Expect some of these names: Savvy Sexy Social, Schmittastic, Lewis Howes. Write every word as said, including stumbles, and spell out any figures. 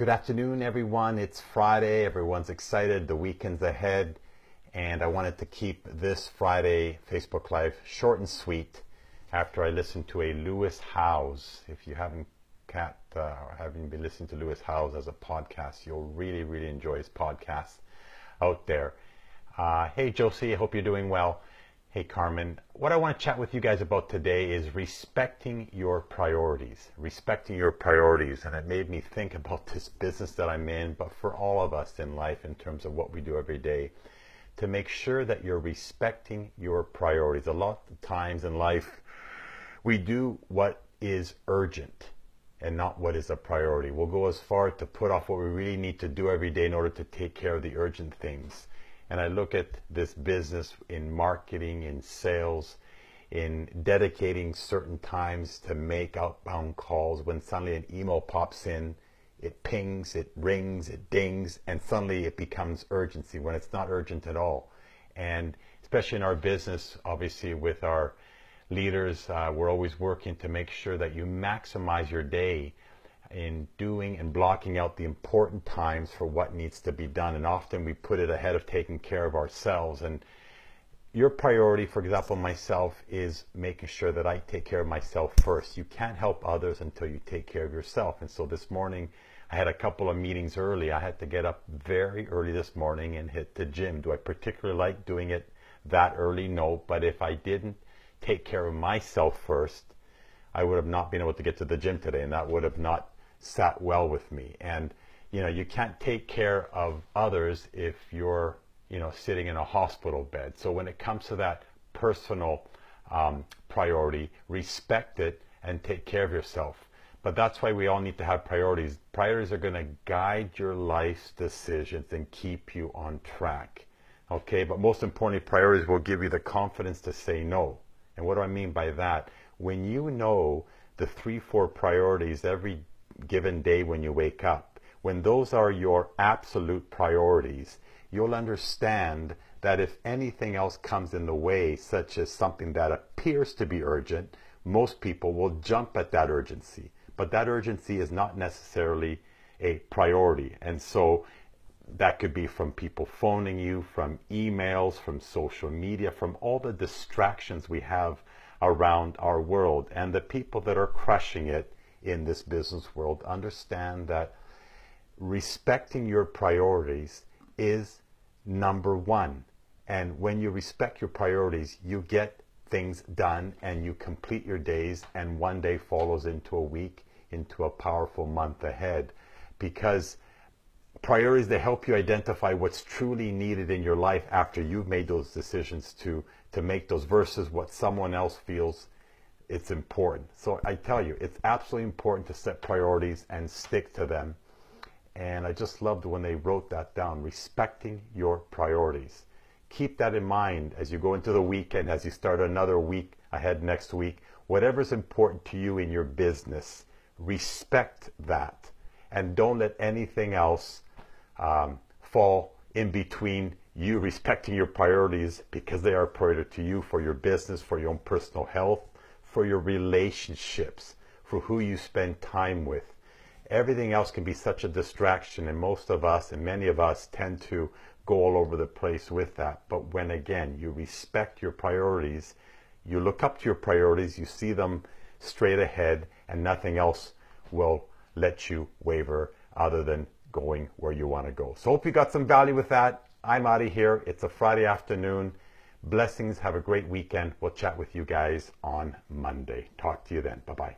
Good afternoon, everyone. It's Friday. Everyone's excited. The weekend's ahead. And I wanted to keep this Friday Facebook Live short and sweet after I listened to a Lewis Howes. If you haven't, cat, uh, or haven't been listening to Lewis Howes as a podcast, you'll really, really enjoy his podcast out there. Uh, hey, Josie, I hope you're doing well. Hey, Carmen. What I want to chat with you guys about today is respecting your priorities. Respecting your priorities. And it made me think about this business that I'm in, but for all of us in life in terms of what we do every day, to make sure that you're respecting your priorities. A lot of times in life, we do what is urgent and not what is a priority. We'll go as far to put off what we really need to do every day in order to take care of the urgent things. And I look at this business in marketing, in sales, in dedicating certain times to make outbound calls. When suddenly an email pops in, it pings, it rings, it dings, and suddenly it becomes urgency when it's not urgent at all. And especially in our business, obviously with our leaders, uh, we're always working to make sure that you maximize your day in doing and blocking out the important times for what needs to be done. And often we put it ahead of taking care of ourselves. And your priority, for example, myself, is making sure that I take care of myself first. You can't help others until you take care of yourself. And so this morning I had a couple of meetings early. I had to get up very early this morning and hit the gym. Do I particularly like doing it that early? No, but if I didn't take care of myself first, I would have not been able to get to the gym today, and that would have not sat well with me. And you know, you can't take care of others if you're you know sitting in a hospital bed. So when it comes to that personal um, priority, respect it and take care of yourself. But that's why we all need to have priorities. Priorities are going to guide your life's decisions and keep you on track. Okay, but most importantly, priorities will give you the confidence to say no. And what do I mean by that? When you know the three, four priorities every given day when you wake up, when those are your absolute priorities, you'll understand that if anything else comes in the way, such as something that appears to be urgent, most people will jump at that urgency. But that urgency is not necessarily a priority. And so that could be from people phoning you, from emails, from social media, from all the distractions we have around our world. And the people that are crushing it in this business world understand that respecting your priorities is number one. And when you respect your priorities, you get things done and you complete your days, and one day follows into a week, into a powerful month ahead. Because priorities, they help you identify what's truly needed in your life after you've made those decisions to to make those, versus what someone else feels it's important. So I tell you, it's absolutely important to set priorities and stick to them. And I just loved when they wrote that down, respecting your priorities. Keep that in mind as you go into the weekend, as you start another week ahead next week. Whatever's important to you in your business, respect that. And don't let anything else um, fall in between you respecting your priorities, because they are a priority to you for your business, for your own personal health, for your relationships, for who you spend time with. Everything else can be such a distraction, and most of us and many of us tend to go all over the place with that. But when, again, you respect your priorities, you look up to your priorities, you see them straight ahead, and nothing else will let you waver other than going where you want to go. So hope you got some value with that. I'm out of here. It's a Friday afternoon. Blessings. Have a great weekend. We'll chat with you guys on Monday. Talk to you then. Bye-bye.